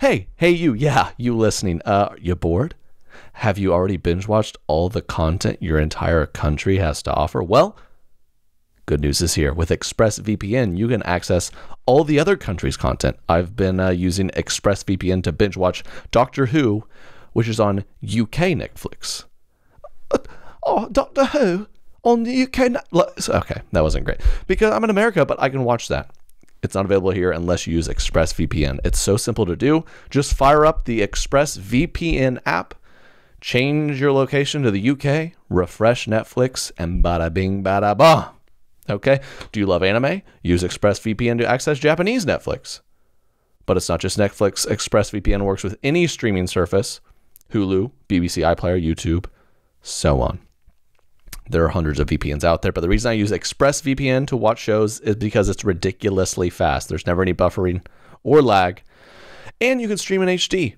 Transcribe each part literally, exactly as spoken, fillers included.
Hey, hey you, yeah, you listening. Uh, you bored? Have you already binge watched all the content your entire country has to offer? Well, good news is here. With ExpressVPN, you can access all the other country's content. I've been uh, using ExpressVPN to binge watch Doctor Who, which is on U K Netflix. Oh, Doctor Who on the U K Netflix. Okay, that wasn't great. Because I'm in America, but I can watch that. It's not available here unless you use ExpressVPN. It's so simple to do. Just fire up the ExpressVPN app, change your location to the U K, refresh Netflix, and bada bing, bada ba. Okay, do you love anime? Use ExpressVPN to access Japanese Netflix. But it's not just Netflix. ExpressVPN works with any streaming service, Hulu, B B C iPlayer, YouTube, so on. There are hundreds of V P Ns out there, but the reason I use ExpressVPN to watch shows is because it's ridiculously fast. There's never any buffering or lag, and you can stream in H D.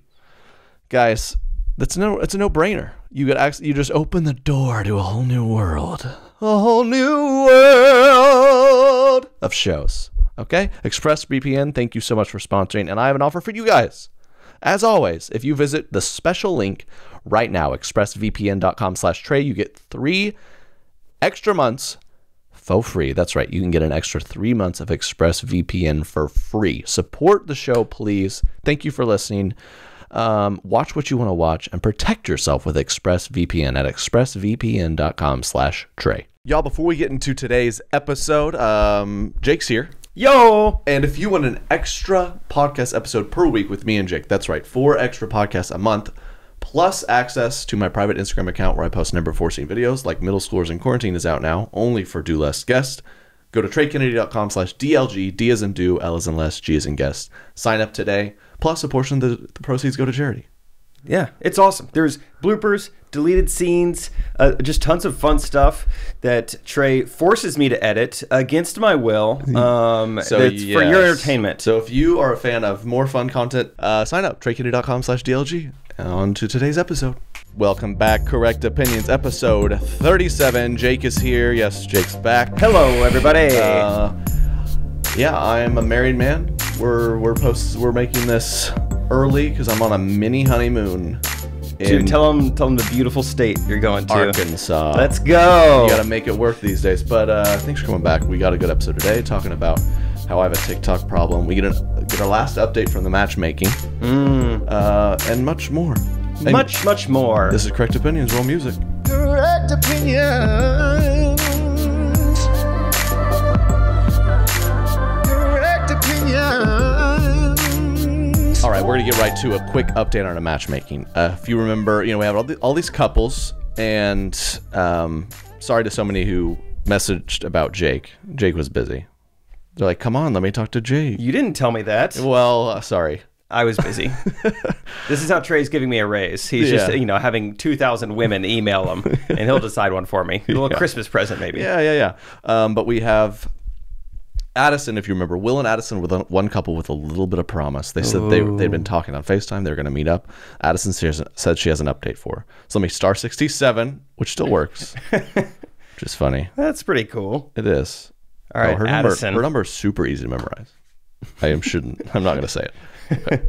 Guys, that's no, it's a no-brainer. You could actually, you just open the door to a whole new world, a whole new world of shows. Okay, ExpressVPN, thank you so much for sponsoring, and I have an offer for you guys. As always, if you visit the special link right now, express V P N dot com slash Trey, you get three extra months for free. That's right. You can get an extra three months of ExpressVPN for free. Support the show, please. Thank you for listening. Um, watch what you want to watch and protect yourself with ExpressVPN at express V P N dot com slash Trey. Y'all, before we get into today's episode, um, Jake's here. Yo! And if you want an extra podcast episode per week with me and Jake, that's right, four extra podcasts a month, plus access to my private Instagram account where I post a number of four scene videos, like Middle Schoolers in Quarantine is out now, only for Do Less Guest. Go to Trey Kennedy dot com slash D L G, D as in do, L as in less, G as in guest. Sign up today, plus a portion of the, the proceeds go to charity. Yeah, it's awesome. There's bloopers, deleted scenes, uh, just tons of fun stuff that Trey forces me to edit against my will. Um, so that's yes. For your entertainment. So if you are a fan of more fun content, uh, sign up, Trey Kennedy dot com slash D L G. On to today's episode. Welcome back, Correct Opinions, episode thirty-seven. Jake is here. Yes, Jake's back. Hello, everybody. Uh, yeah, I am a married man. We're we're post we're making this early because I'm on a mini honeymoon. Dude, tell them, tell them the beautiful state you're going to. Arkansas. Let's go. You got to make it work these days. But uh, thanks for coming back. We got a good episode today talking about how I have a TikTok problem. We get, an, get our last update from the matchmaking. Mm. Uh, and much more. And much, much more. This is Correct Opinions, real music. Correct Opinions. Correct Opinions. All right, we're gonna get right to a quick update on a matchmaking. Uh, if you remember, you know, we have all, the, all these couples, and um, sorry to so many who messaged about Jake. Jake was busy. They're like, come on, let me talk to Jake. You didn't tell me that. Well, uh, sorry. I was busy. This is how Trey's giving me a raise. He's yeah. just, you know, having two thousand women email him, and he'll decide one for me. A little yeah. Christmas present, maybe. Yeah, yeah, yeah. Um, but we have Addison, if you remember, Will and Addison were one couple with a little bit of promise. They said they, they'd been talking on FaceTime. They were going to meet up. Addison said she has an update for her. So let me star sixty-seven, which still works, which is funny. That's pretty cool. It is. All right, oh, her Addison. Number, her number is super easy to memorize. I am shouldn't. I'm not going to say it. Okay.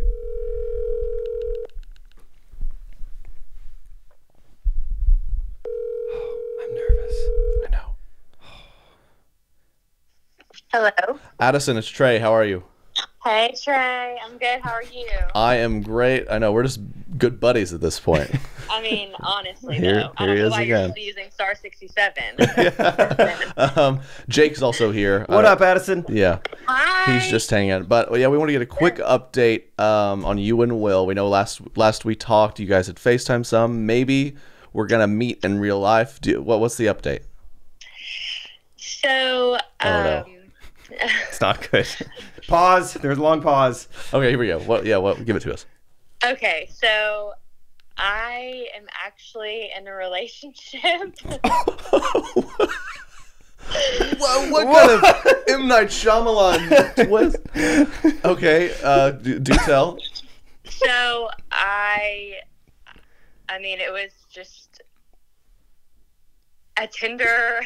Hello. Addison, it's Trey. How are you? Hey, Trey. I'm good. How are you? I am great. I know. We're just good buddies at this point. I mean, honestly, here, though. Here I don't know why again. You're still using star sixty-seven. Yeah. um, Jake's also here. What uh, up, Addison? Yeah. Hi. He's just hanging out. But, yeah, we want to get a quick update um, on you and Will. We know last last we talked, you guys had FaceTime some. Maybe we're going to meet in real life. Do, what, what's the update? So, um... It's not good. Pause. There's a long pause. Okay, here we go. What? Yeah, well, give it to us. Okay, so I am actually in a relationship. What, what, what kind of M. Night Shyamalan twist? Okay, uh, do, do tell. So I, I mean, it was just a Tinder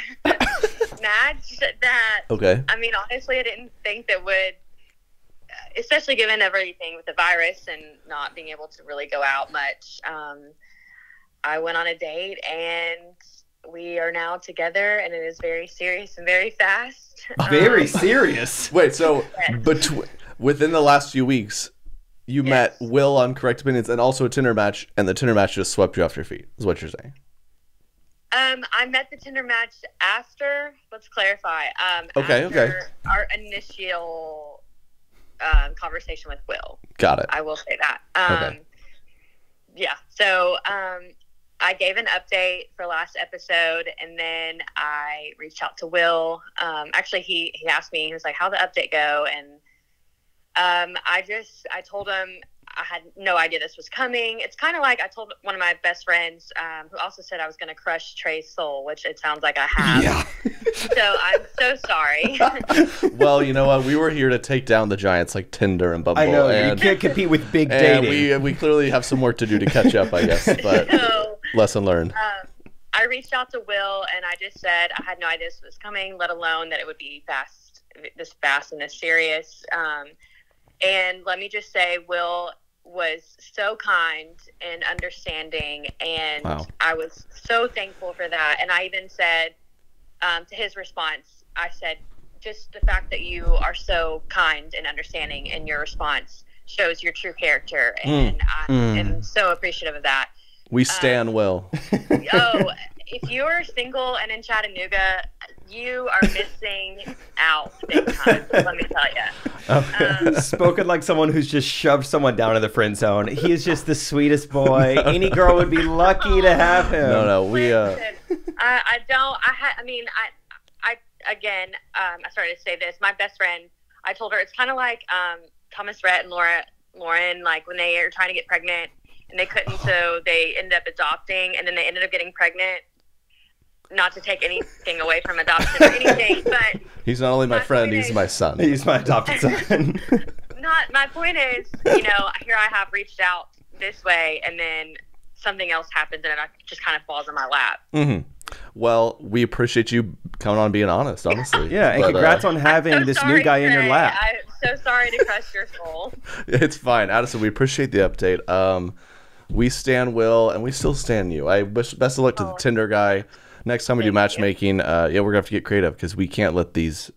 match that, okay. I mean, honestly, I didn't think that would especially given everything with the virus and not being able to really go out much, um, I went on a date and we are now together, and it is very serious and very fast. Very um, serious. Wait, so between, within the last few weeks, you yes. met Will on Correct Opinions and also a Tinder match, and the Tinder match just swept you off your feet, is what you're saying. Um, I met the Tinder match after, let's clarify, um, okay, after okay. our initial um, conversation with Will. Got it. I will say that. Um, okay. Yeah, so um, I gave an update for last episode, and then I reached out to Will. Um, actually, he, he asked me, he was like, how'd the update go? And um, I just, I told him, I had no idea this was coming. It's kind of like I told one of my best friends um, who also said I was going to crush Trey's soul, which it sounds like I have. Yeah. So I'm so sorry. Well, you know what? We were here to take down the giants like Tinder and Bumble. I know. And, you can't compete with big dating. We, we clearly have some work to do to catch up, I guess. But so, lesson learned. Um, I reached out to Will, and I just said I had no idea this was coming, let alone that it would be fast, this fast and this serious. Um, and let me just say, Will was so kind and understanding, and wow. I was so thankful for that. And I even said um, to his response, I said, just the fact that you are so kind and understanding and your response shows your true character, and mm. I mm. am so appreciative of that. We stan um, Will. Oh, if you're single and in Chattanooga, you are missing out big time, let me tell you. Okay. Um, Spoken like someone who's just shoved someone down in the friend zone. He is just the sweetest boy. No. Any girl would be lucky to have him. No, no, we. Uh... I, I don't. I ha, I mean, I, I again. Um, I started to say this. My best friend. I told her it's kind of like um, Thomas Rhett and Laura Lauren, like when they are trying to get pregnant and they couldn't, so they ended up adopting, and then they ended up getting pregnant. Not to take anything away from adoption or anything, but he's not only my, my friend, he's is, my son. He's my adopted son. Not my point is, you know, here I have reached out this way, and then something else happens, and it just kind of falls in my lap. Mm-hmm. Well, we appreciate you coming on and being honest, honestly. Yeah, and but, congrats uh, on having so this new guy Trey, in your lap. I'm so sorry to crush your soul. It's fine, Addison. We appreciate the update. Um, we stan Will, and we still stan you. I wish best of luck to oh. the Tinder guy. Next time we Thank do matchmaking, uh, yeah, we're going to have to get creative because we can't let these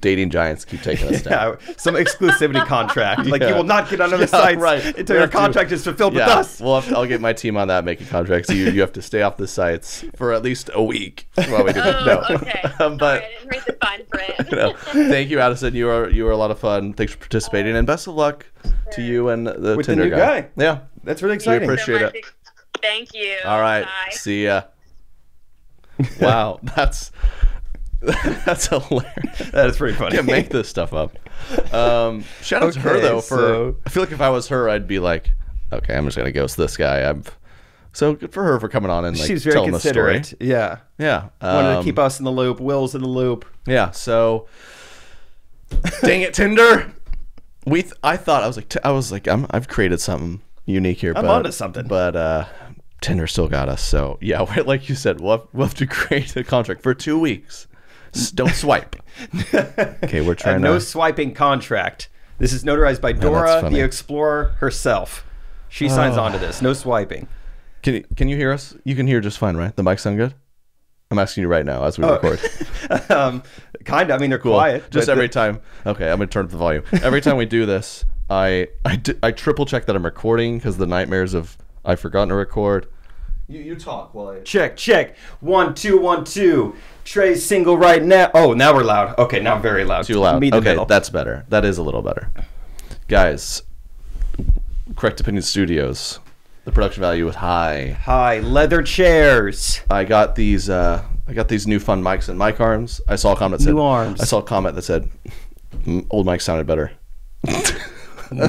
dating giants keep taking us down. Yeah, some exclusivity contract. Like, yeah. you will not get on other yeah, sites right. until we your contract to, is fulfilled yeah, with us. We'll have to, I'll get my team on that, making contracts. So you, you have to stay off the sites for at least a week while we do that. Oh, no. Okay. um, but, Sorry, I didn't read the fine print. You know, thank you, Addison. You are you were a lot of fun. Thanks for participating, uh, and best of luck sure. to you and the with Tinder the new guy. guy. Yeah. That's really exciting. We appreciate so it. Thank you. All right. Bye. See ya. Wow, that's that's hilarious. That is pretty funny. You can't make this stuff up. Um, shout out okay, to her though. For so... I feel like if I was her, I'd be like, okay, I'm just gonna ghost this guy. I'm so good for her for coming on and like She's very telling the story. Yeah, yeah. Um, Wanted to keep us in the loop. Will's in the loop. Yeah. So, dang it, Tinder. We th I thought I was like t I was like I'm I've created something unique here. I'm but, onto something. But. Uh, Tinder still got us, so yeah, like you said, we'll have, we'll have to create a contract for two weeks. S don't swipe. Okay, we're trying a to... no swiping contract. This is notarized by Dora, oh, the Explorer herself. She signs oh. on to this. No swiping. Can you, can you hear us? You can hear just fine, right? The mic sound good? I'm asking you right now as we oh. record. um, kind of. I mean, they're cool. quiet. Just every time. Okay, I'm going to turn up the volume. Every time we do this, I, I, do, I triple check that I'm recording because the nightmares of... I've forgotten to record. You, you talk while I... Check, check. One, two, one, two. Trey's single right now. Oh, now we're loud. Okay, now very loud. Too loud. Meet okay, that's better. That is a little better. Guys, Correct Opinion Studios. The production value was high. High. Leather chairs. I got these uh, I got these new fun mics and mic arms. I saw a comment that said... New arms. I saw a comment that said, old mic sounded better. No.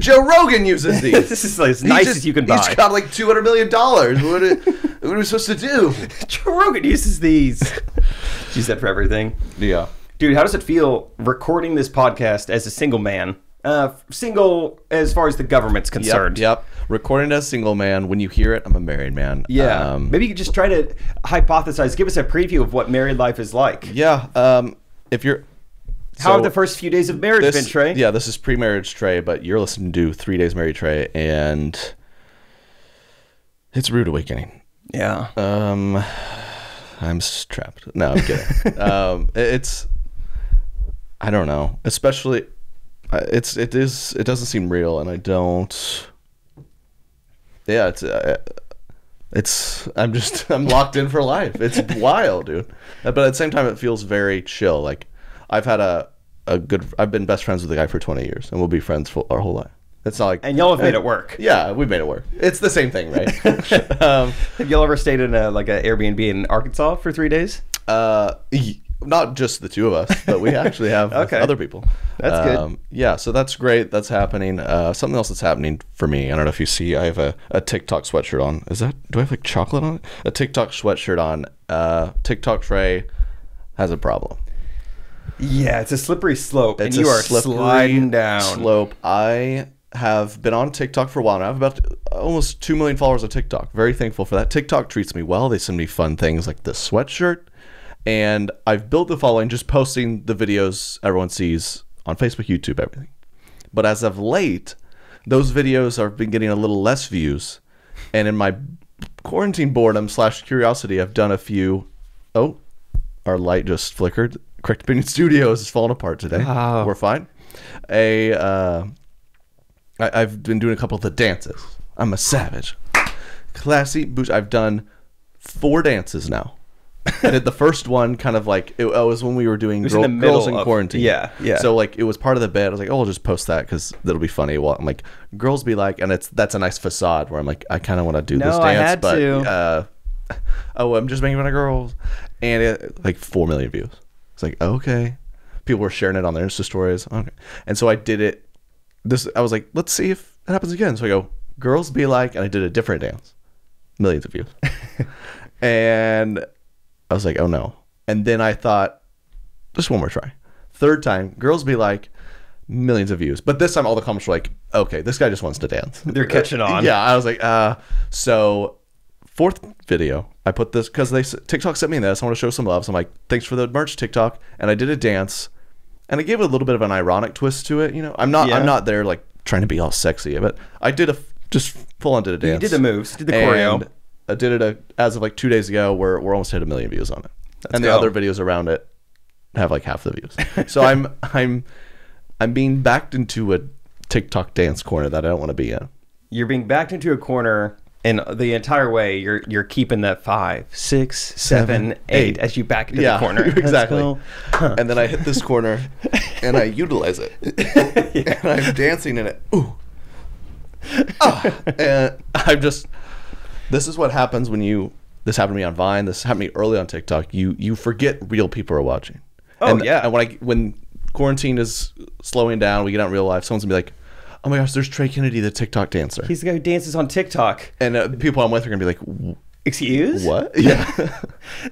Joe Rogan uses these. This is as nice just, as you can buy. He's got like two hundred million dollars. What are, what are we supposed to do? Joe Rogan uses these. Use that for everything. Yeah. Dude, how does it feel recording this podcast as a single man? Uh, single as far as the government's concerned. Yep, yep. Recording as a single man. When you hear it, I'm a married man. Yeah. Um, Maybe you could just try to hypothesize. Give us a preview of what married life is like. Yeah. Um, if you're... How so, have the first few days of marriage this, been, Trey? Yeah, this is pre-marriage Trey, but you're listening to Three Days Married Trey, and it's a rude awakening. Yeah. Um, I'm trapped. No, I'm kidding. um, it's, I don't know. Especially, it's it is it doesn't seem real, and I don't. Yeah, it's. Uh, It's, I'm just, I'm locked in for life. It's wild, dude. But at the same time, it feels very chill. Like, I've had a, a good, I've been best friends with the guy for twenty years, and we'll be friends for our whole life. It's not like. And y'all have made it work. Yeah, we've made it work. It's the same thing, right? um, have y'all ever stayed in a, like an Airbnb in Arkansas for three days? Uh, not just the two of us, but we actually have okay. other people. That's um, good. Yeah, so that's great. That's happening. Uh, something else that's happening for me. I don't know if you see, I have a, a TikTok sweatshirt on. Is that, do I have like chocolate on it? A TikTok sweatshirt on. Uh, TikTok Trey has a problem. Yeah, it's a slippery slope. It's and you are sliding down. slope. I have been on TikTok for a while now. I have about almost two million followers on TikTok. Very thankful for that. TikTok treats me well. They send me fun things like this sweatshirt. And I've built the following just posting the videos everyone sees on Facebook, YouTube, everything. But as of late, those videos have been getting a little less views. And in my quarantine boredom slash curiosity, I've done a few. Oh, our light just flickered. Correct Opinion Studios is falling apart today. Oh. We're fine. A, uh, I, I've been doing a couple of the dances. I'm a savage. Classy boosh. I've done four dances now. I did the first one kind of like, it, it was when we were doing girl, in Girls in of, Quarantine. Yeah, yeah. So like it was part of the bit. I was like, oh, I'll just post that because that'll be funny. Well, I'm like, girls be like, and it's that's a nice facade where I'm like, I kind of want to do no, this dance. I had but to. Uh, oh, I'm just making fun of girls. And it, like four million views. It's like, okay. People were sharing it on their Insta stories. Okay. And so I did it. This I was like, let's see if it happens again. So I go, girls be like, and I did a different dance. Millions of views. And I was like, oh no. And then I thought, just one more try. Third time, girls be like, millions of views. But this time all the comments were like, okay, this guy just wants to dance. They're catching on. Yeah, I was like, uh. So fourth video, I put this, because they TikTok sent me this. I want to show some love. So I'm like, thanks for the merch, TikTok. And I did a dance. And I gave it a little bit of an ironic twist to it. You know, I'm not yeah. I'm not there like trying to be all sexy. But I did a, just full on did a dance. You did the moves, did the choreo. And I did it a, as of like two days ago. We're we're almost hit a million views on it, Let's and the go. other videos around it have like half the views. So I'm I'm I'm being backed into a TikTok dance corner that I don't want to be in. You're being backed into a corner, and the entire way you're you're keeping that five, six, seven, seven eight, eight as you back into yeah, the corner. Exactly. Huh. And then I hit this corner, and I utilize it, yeah. and I'm dancing in it. Ooh, oh. And I'm just. This is what happens when you, this happened to me on Vine, this happened to me early on TikTok, you you forget real people are watching. Oh, and, yeah. And when, I, when quarantine is slowing down, we get out in real life, someone's going to be like, oh my gosh, there's Trey Kennedy, the TikTok dancer. He's the guy who dances on TikTok. And uh, people I'm with are going to be like, excuse? What? Yeah.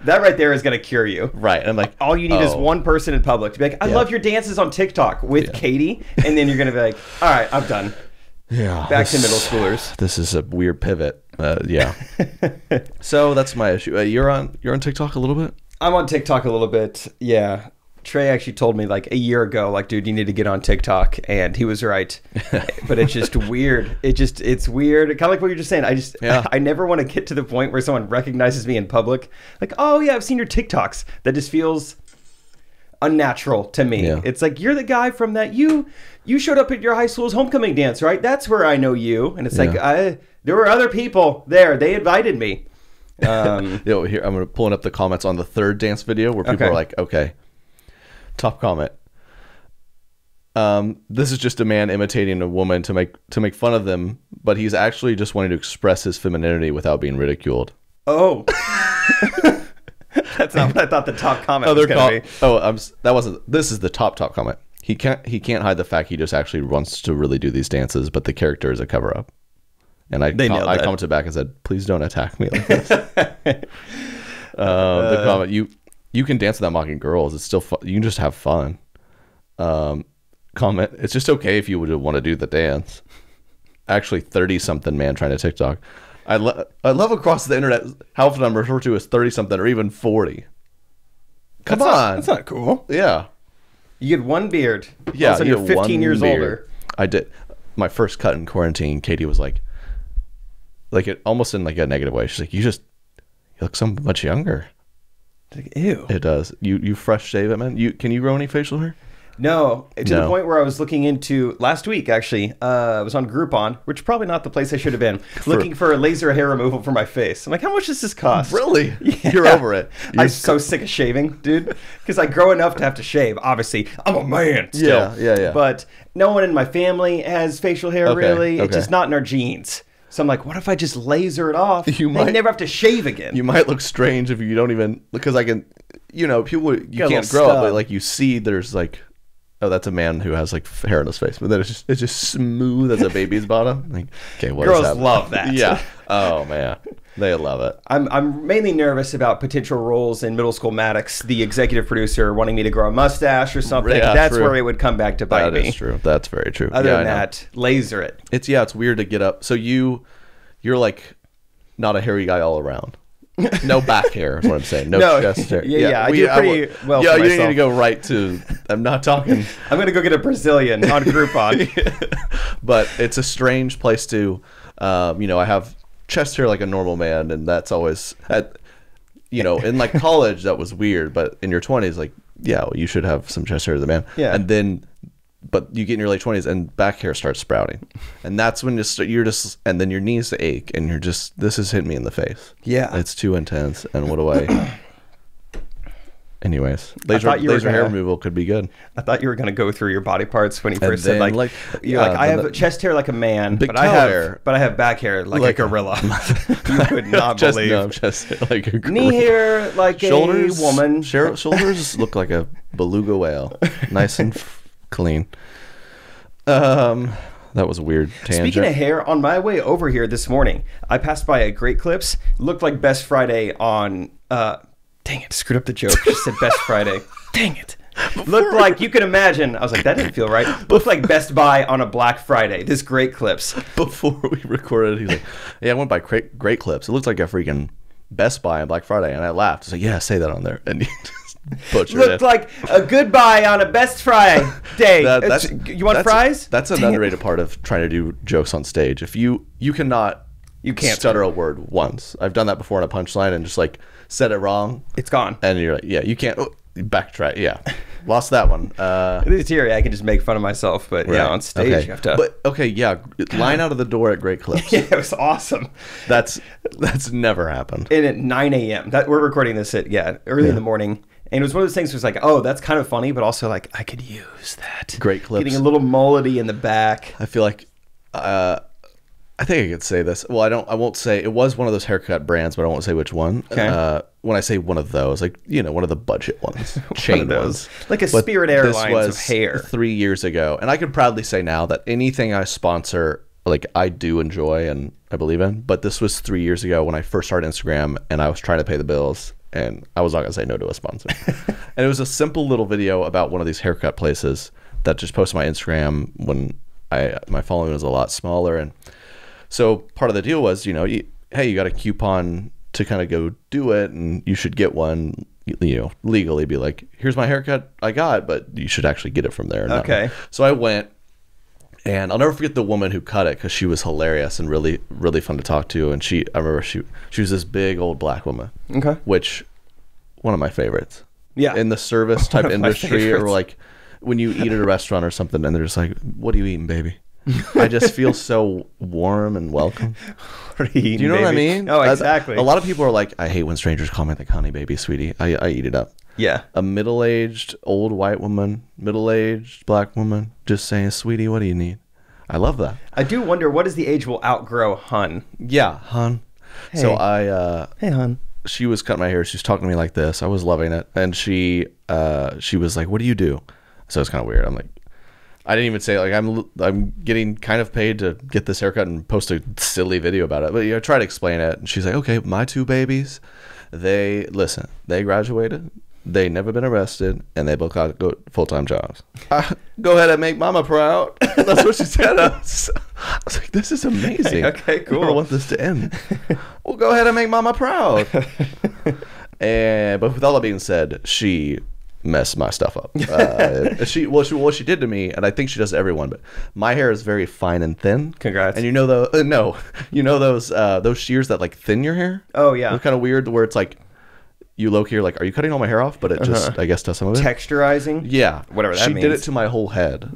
That right there is going to cure you. Right. And I'm like, all you need oh. is one person in public to be like, I yeah. love your dances on TikTok with yeah. Katie. And then you're going to be like, all right, I'm done. Yeah. Back this, to middle schoolers. This is a weird pivot. Uh, yeah. So that's my issue. Uh, you're on you're on TikTok a little bit? I'm on TikTok a little bit. Yeah. Trey actually told me like a year ago, like, dude, you need to get on TikTok, and he was right. But it's just weird. It just it's weird. Kind of like what you're just saying. I just yeah. I, I never want to get to the point where someone recognizes me in public. Like, oh yeah, I've seen your TikToks. That just feels unnatural to me. Yeah. It's like, you're the guy from that you you showed up at your high school's homecoming dance, right? That's where I know you. And it's yeah. like I there were other people there. They invited me. Um, you know, here I'm pulling up the comments on the third dance video where people okay. are like, "Okay, top comment. Um, this is just a man imitating a woman to make to make fun of them, but he's actually just wanting to express his femininity without being ridiculed." Oh. That's not what I thought the top comment Other was going to be. Oh, I'm, that wasn't. This is the top top comment. He can't. He can't hide the fact he just actually wants to really do these dances, but the character is a cover up. And I, they com I commented back and said, "Please don't attack me like this." um, uh, the comment you you can dance without mocking girls. It's still fun. You can just have fun. Um, comment. It's just okay if you would want to do the dance. Actually, thirty something man trying to TikTok. I, lo I love across the internet how often I'm referred to as thirty something or even forty. Come that's on. Not, that's not cool. Yeah. You get one beard. Yeah, you you're fifteen years beard. older. I did my first cut in quarantine. Katie was like, like it almost in like a negative way. She's like, you just you look so much younger. Like, ew. It does. You you fresh shave it, man. You can you grow any facial hair? No, to no. the point where I was looking into last week. Actually, uh, I was on Groupon, which is probably not the place I should have been. For, looking for a laser hair removal for my face. I'm like, how much does this cost? Really? Yeah. You're over it. You're I'm so sick of shaving, dude. Because I grow enough to have to shave. Obviously, I'm a man. Still. Yeah, yeah, yeah. But no one in my family has facial hair. Okay, really, okay. It's just not in our genes. So I'm like, what if I just laser it off? You might I never have to shave again. You might look strange if you don't even, because I can, you know, people you Got can't grow up, but like you see, there's like. Oh, that's a man who has like hair on his face, but then it's just it's just smooth as a baby's bottom. Like, okay, what girls is love that. Yeah. Oh man, they love it. I'm I'm mainly nervous about potential roles in Middle School Maddox. The executive producer wanting me to grow a mustache or something. Yeah, that's true. Where it would come back to bite that me. That is true. That's very true. Other yeah, than that, laser it. It's yeah, it's weird to get up. So you, you're like, not a hairy guy all around. No back hair is what I'm saying. No, no chest hair. Yeah, yeah. yeah. I we, do pretty I, well. Yeah, you need to go right to. I'm not talking. I'm gonna go get a Brazilian on Groupon. Yeah. But it's a strange place to, um, you know. I have chest hair like a normal man, and that's always, at, you know, in like college that was weird. But in your twenties, like, yeah, well, you should have some chest hair as a man. Yeah. And then, but you get in your late twenties and back hair starts sprouting, and that's when just you're just and then your knees ache and you're just this has hit me in the face. Yeah, it's too intense. And what do I? Anyways, laser, I laser gonna, hair removal could be good. I thought you were gonna go through your body parts when you first said like, like you're yeah, like I have the, chest hair like a man, but I have hair. but I have back hair like, like a gorilla. You could not just, believe. No, chest hair like a gorilla. Knee hair like shoulders, a woman. Shoulders look like a beluga whale, nice and. Clean. Um, that was a weird tangent. Speaking of hair, on my way over here this morning, I passed by a Great Clips. Looked like Best Friday on. Uh, dang it! Screwed up the joke. Just said Best Friday. Dang it! Before. Looked like you can imagine. I was like, that didn't feel right. Looked like Best Buy on a Black Friday. This Great Clips. Before we recorded, he's like, "Yeah, I went by Great, great Clips. It looks like a freaking Best Buy on Black Friday." And I laughed. I was like, "Yeah, say that on there." And. Butchered Looked it. like a goodbye on a Best Friday day. that, that's, you want that's, fries? That's an Dang underrated it. part of trying to do jokes on stage. If you you cannot you can't stutter a word once. I've done that before in a punchline and just like said it wrong. It's gone. And you're like, yeah, you can't oh, backtrack. Yeah, lost that one. Uh, in theory, I can just make fun of myself, but right. yeah, on stage okay. you have to. But okay, yeah, line out of the door at Great Clips. Yeah, it was awesome. That's that's never happened. And at nine A M that we're recording this at yeah early yeah. in the morning. And it was one of those things was like, oh, that's kind of funny, but also like, I could use that. Great Clips. Getting a little mullety in the back. I feel like, uh, I think I could say this. Well, I don't, I won't say, it was one of those haircut brands, but I won't say which one. Okay. Uh, when I say one of those, like, you know, one of the budget ones. Chain ones. Like a but Spirit Airlines of hair. Three years ago. And I could proudly say now that anything I sponsor, like I do enjoy and I believe in, but this was three years ago when I first started Instagram and I was trying to pay the bills. And I was not gonna say no to a sponsor. And it was a simple little video about one of these haircut places that just posted my Instagram when I my following was a lot smaller. And so part of the deal was, you know, you, hey, you got a coupon to kind of go do it, and you should get one. You know, legally be like, here's my haircut I got, but you should actually get it from there. Okay. So I went, and I'll never forget the woman who cut it because she was hilarious and really, really fun to talk to. And she, I remember she she was this big old black woman. Okay. Which. One of my favorites. Yeah. In the service type industry, or like when you eat at a restaurant or something and they're just like, what are you eating, baby? I just feel so warm and welcome. What are you eating, Do you know baby? what I mean? Oh, exactly. As, a lot of people are like, I hate when strangers call me like, honey, baby, sweetie. I, I eat it up. Yeah. A middle-aged old white woman, middle-aged black woman just saying, sweetie, what do you need? I love that. I do wonder what is the age will outgrow hun? Yeah, hun. Hey. So I... Uh, hey, hun. She was cutting my hair. She was talking to me like this. I was loving it. And she uh, she was like, what do you do? So it's kind of weird. I'm like, I didn't even say, like, I'm I'm getting kind of paid to get this haircut and post a silly video about it. But, you know, I tried to explain it. And she's like, okay, my two babies, they, listen, they graduated. They never been arrested. And they both got full-time jobs. I, go ahead and make mama proud. That's what she said. I was, I was like, this is amazing. Hey, okay, cool. I want this to end. Well, go ahead and make mama proud. and But with all that being said, she mess my stuff up. Uh, she, well, she, well, she did to me, and I think she does to everyone. But my hair is very fine and thin. Congrats. And you know the uh, no, you know those uh, those shears that like thin your hair. Oh yeah. It's kind of weird where it's like you low key like, are you cutting all my hair off? But it just uh-huh. I guess does some of it. Texturizing. Yeah. Whatever that she means. She did it to my whole head.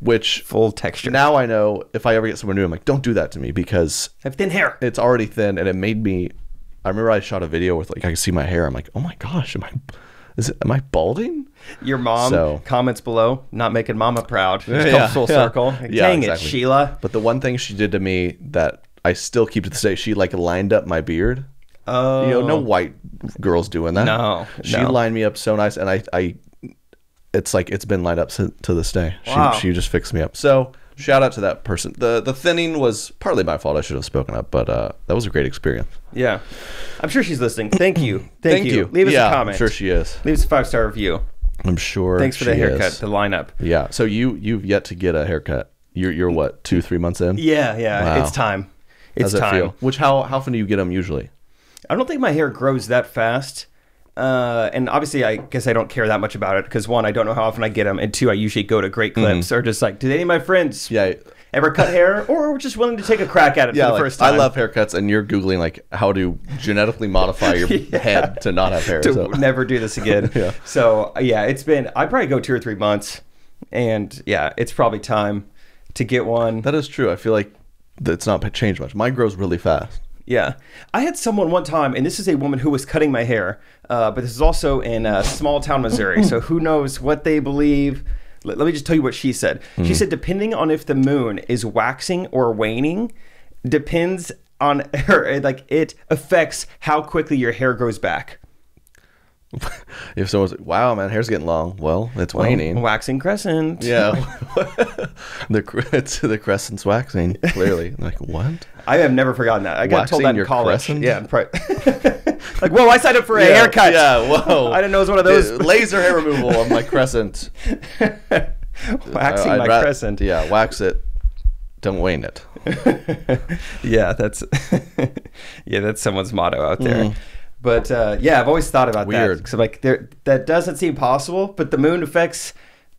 Which full texture. Now I know if I ever get somewhere new, I'm like, don't do that to me because I have thin hair. It's already thin, and it made me. I remember I shot a video with like I could see my hair. I'm like, oh my gosh, am I? Is it, am I balding? Your mom so, comments below, not making mama proud. It's yeah, full yeah. circle. Like, yeah, dang exactly. it, Sheila. But the one thing she did to me that I still keep to this day, she like lined up my beard. Oh. You know, no white girls doing that. No. She no. lined me up so nice. And I, I, it's like it's been lined up to, to this day. Wow. She, she just fixed me up. So shout out to that person. The, the thinning was partly my fault. I should have spoken up, but uh, that was a great experience. Yeah. I'm sure she's listening. Thank you. Thank, Thank you. you. Leave yeah, us a comment. I'm sure she is. Leave us a five-star review. I'm sure Thanks for the haircut, is. the lineup. Yeah. So you, you've yet to get a haircut. You're, you're what, two, three months in? Yeah, yeah. Wow. It's time. It's How's time. It feel? Which, how, how often do you get them usually? I don't think my hair grows that fast. Uh, and obviously, I guess I don't care that much about it because, one, I don't know how often I get them. And, two, I usually go to Great Clips mm-hmm. or just like, did any of my friends... Yeah. Ever cut hair or just willing to take a crack at it yeah, for the like, first time. I love haircuts and you're Googling like how to genetically modify your yeah. head to not have hair. To so. never do this again. yeah. So yeah, it's been, I probably go two or three months and yeah, it's probably time to get one. That is true. I feel like it's not changed much. Mine grows really fast. Yeah. I had someone one time, and this is a woman who was cutting my hair, uh, but this is also in uh, small town Missouri. So who knows what they believe. Let me just tell you what she said. Mm-hmm. She said, depending on if the moon is waxing or waning, depends on her, like it affects how quickly your hair grows back. If someone's like, wow, man, hair's getting long. Well, it's well, waning. Waxing crescent. Yeah. the, it's, the crescent's waxing, clearly. Like, what? I have never forgotten that. I got waxing told that in college. Crescent? Yeah. Like, whoa, I signed up for a yeah, haircut. Yeah, whoa. I didn't know it was one of those. Laser hair removal on my crescent. Waxing I, my rat, crescent. Yeah, wax it. Don't wane it. yeah, that's yeah, that's someone's motto out there. Mm. But uh, yeah, I've always thought about Weird. that. Because like, there, that doesn't seem possible, but the moon affects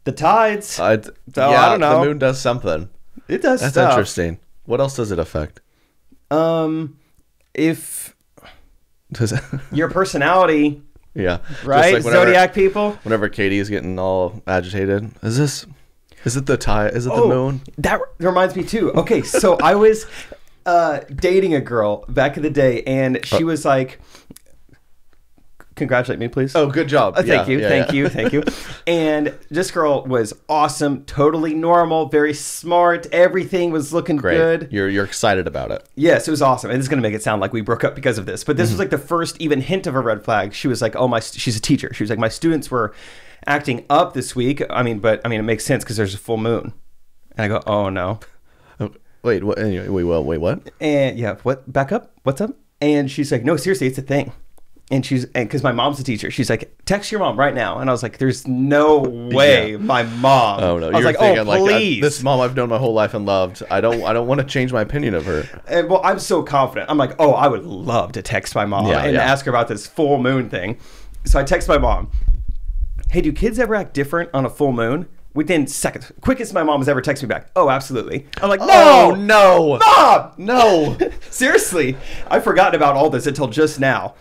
the tides. Uh, so, yeah, I don't know. The moon does something. It does That's stuff. interesting. What else does it affect? Um, If your personality, yeah, right? Like whenever, Zodiac people. Whenever Katie is getting all agitated, is this, is it the tide? Is it oh, the moon? That reminds me too. Okay, so I was uh, dating a girl back in the day and she was like, congratulate me, please. Oh, good job. Uh, thank yeah, you. Yeah, thank yeah. you. Thank you. And this girl was awesome. Totally normal. Very smart. Everything was looking Great. good. You're, you're excited about it. Yes, it was awesome. And it's going to make it sound like we broke up because of this. But this mm-hmm. was like the first even hint of a red flag. She was like, oh, my, she's a teacher. She was like, my students were acting up this week. I mean, but I mean, it makes sense because there's a full moon. And I go, oh, no. Oh, wait, what? Anyway, wait, well, wait, what? And yeah, what? Back up? What's up? And she's like, no, seriously, it's a thing. And she's, and because my mom's a teacher, she's like, text your mom right now. And I was like, there's no way yeah. my mom. Oh no! I was You're like, thinking, oh please, like, this mom I've known my whole life and loved. I don't, I don't want to change my opinion of her. And, well, I'm so confident. I'm like, oh, I would love to text my mom yeah, and yeah. ask her about this full moon thing. So I text my mom. Hey, do kids ever act different on a full moon? Within seconds, quickest my mom has ever texted me back. Oh, absolutely. I'm like, no, oh, no, mom, no. Seriously, I've forgotten about all this until just now.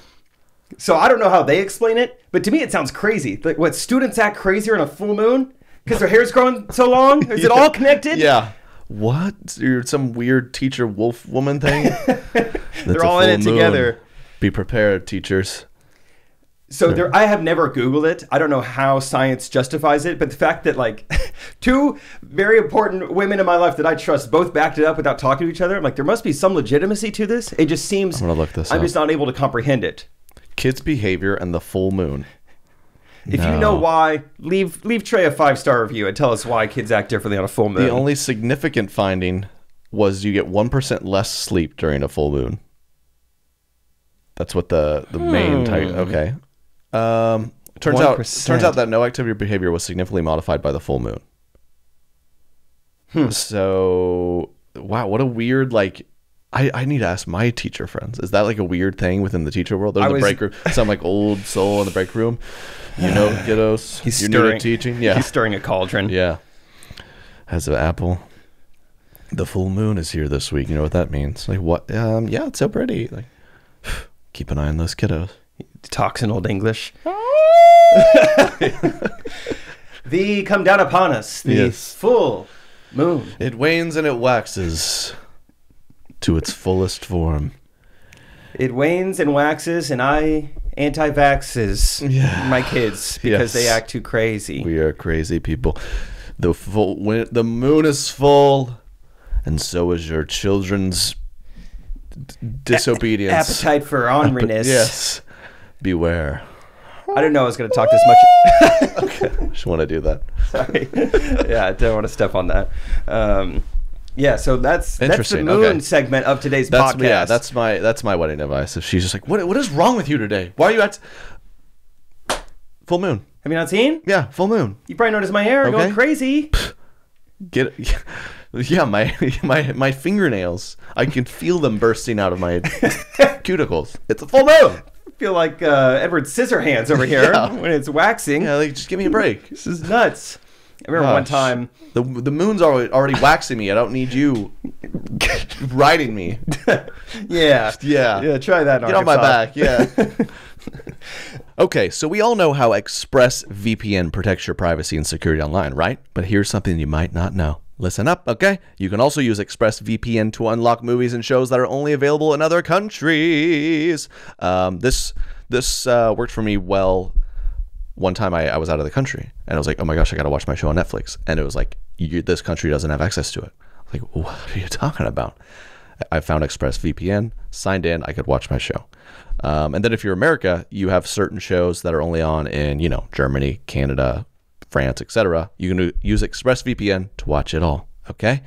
So I don't know how they explain it, but to me it sounds crazy. Like, what, students act crazier on a full moon because their hair's growing so long? Is yeah. it all connected? Yeah. What? You're some weird teacher wolf woman thing? They're all in it moon. together. Be prepared, teachers. So there, I have never Googled it. I don't know how science justifies it, but the fact that like two very important women in my life that I trust both backed it up without talking to each other, I'm like, there must be some legitimacy to this. It just seems I'm, gonna look this I'm up. just not able to comprehend it. Kids' behavior and the full moon. If no. you know why, leave leave Trey a five-star review and tell us why kids act differently on a full moon. The only significant finding was you get one percent less sleep during a full moon. That's what the, the hmm. main type... Okay. Um, turns, out, turns out that no activity or behavior was significantly modified by the full moon. Hmm. So, wow, what a weird, like... I, I need to ask my teacher friends. Is that like a weird thing within the teacher world? There's a was... break room. Some like old soul in the break room. You know, kiddos. He's you're stirring new to teaching. Yeah, he's stirring a cauldron. Yeah, has an apple. The full moon is here this week. You know what that means? Like what? Um, yeah, it's so pretty. Like, keep an eye on those kiddos. He talks in old English. The come down upon us. The yes. full moon. It wanes and it waxes to its fullest form. It wanes and waxes, and I anti-vaxxes yeah. my kids because yes. they act too crazy. We are crazy people. The full when the moon is full, and so is your children's d disobedience. A appetite for orneriness. Yes. Beware. I didn't know I was going to talk this much. Okay. Just want to do that. Sorry. Yeah, I don't want to step on that. Um, yeah, so that's that's the moon okay. segment of today's that's, podcast. Yeah, that's my that's my wedding advice. If she's just like, what what is wrong with you today? Why are you at full moon? Have you not seen? Yeah, full moon. You probably noticed my hair okay. going crazy. Get it. Yeah, my my my fingernails. I can feel them bursting out of my cuticles. It's a full moon. Feel like uh, Edward Scissorhands over here yeah. when it's waxing. Yeah, like, just give me a break. This is nuts. I remember Gosh. one time the the moon's already already waxing me. I don't need you riding me. Yeah, yeah, yeah. Try that. Get on my back. Yeah. Okay, so we all know how ExpressVPN protects your privacy and security online, right? But here's something you might not know. Listen up, okay? You can also use ExpressVPN to unlock movies and shows that are only available in other countries. Um, this this uh, worked for me well. One time I, I was out of the country, and I was like, oh my gosh, I got to watch my show on Netflix. And it was like, you, this country doesn't have access to it. I was like, what are you talking about? I found ExpressVPN, signed in, I could watch my show. Um, and then if you're America, you have certain shows that are only on in, you know, Germany, Canada, France, et cetera. You can use ExpressVPN to watch it all. Okay,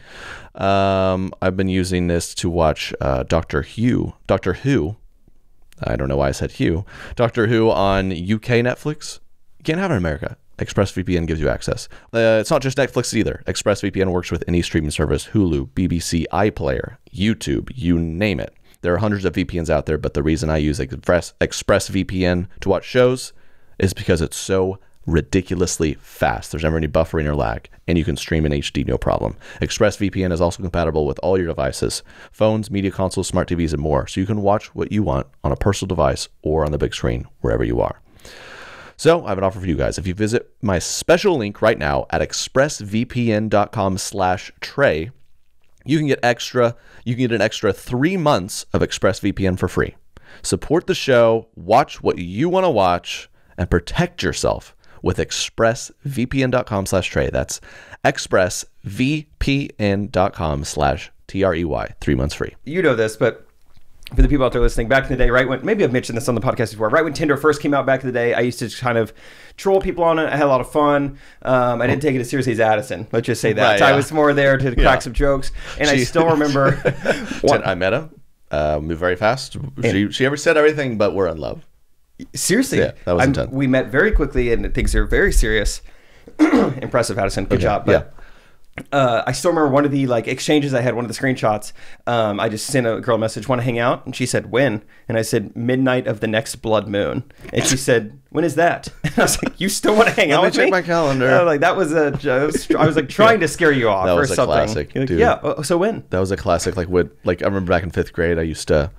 um, I've been using this to watch uh, Doctor Who. Doctor Who. I don't know why I said Hugh. Doctor Who on U K Netflix. You can't have it in America. ExpressVPN gives you access. Uh, it's not just Netflix either. ExpressVPN works with any streaming service: Hulu, B B C iPlayer, YouTube. You name it. There are hundreds of V P Ns out there, but the reason I use Express ExpressVPN to watch shows is because it's so ridiculously fast. There's never any buffering or lag, and you can stream in H D, no problem. ExpressVPN is also compatible with all your devices, phones, media consoles, smart T Vs, and more, so you can watch what you want on a personal device or on the big screen, wherever you are. So I have an offer for you guys. If you visit my special link right now at expressvpn dot com slash Trey, you can get extra, you can get an extra three months of ExpressVPN for free. Support the show, watch what you want to watch, and protect yourself with expressvpn dot com slash Trey. That's expressvpn dot com slash T R E Y. Three months free. You know this, but for the people out there listening, back in the day, right when, maybe I've mentioned this on the podcast before, right when Tinder first came out back in the day, I used to just kind of troll people on it. I had a lot of fun. Um, I didn't take it as seriously as Addison. Let's just say that. Right, yeah. I was more there to crack yeah. some jokes. And she, I still remember. One, I met her, uh, moved very fast. She, she ever said everything, but we're in love. Seriously, yeah, that was intense. We met very quickly, and things are very serious. Impressive, Addison. Good okay, job. But, yeah. uh, I still remember one of the like exchanges I had. One of the screenshots. Um, I just sent a girl a message, "Want to hang out?" And she said, "When?" And I said, "Midnight of the next blood moon." And she said, "When is that?" And I was like, "You still want to hang out with me?" Let me check my calendar. And I, like that was a. I was, I was like trying yeah. to scare you off that or was a something. Classic, like, dude. Yeah. So when? That was a classic. Like with like I remember back in fifth grade, I used to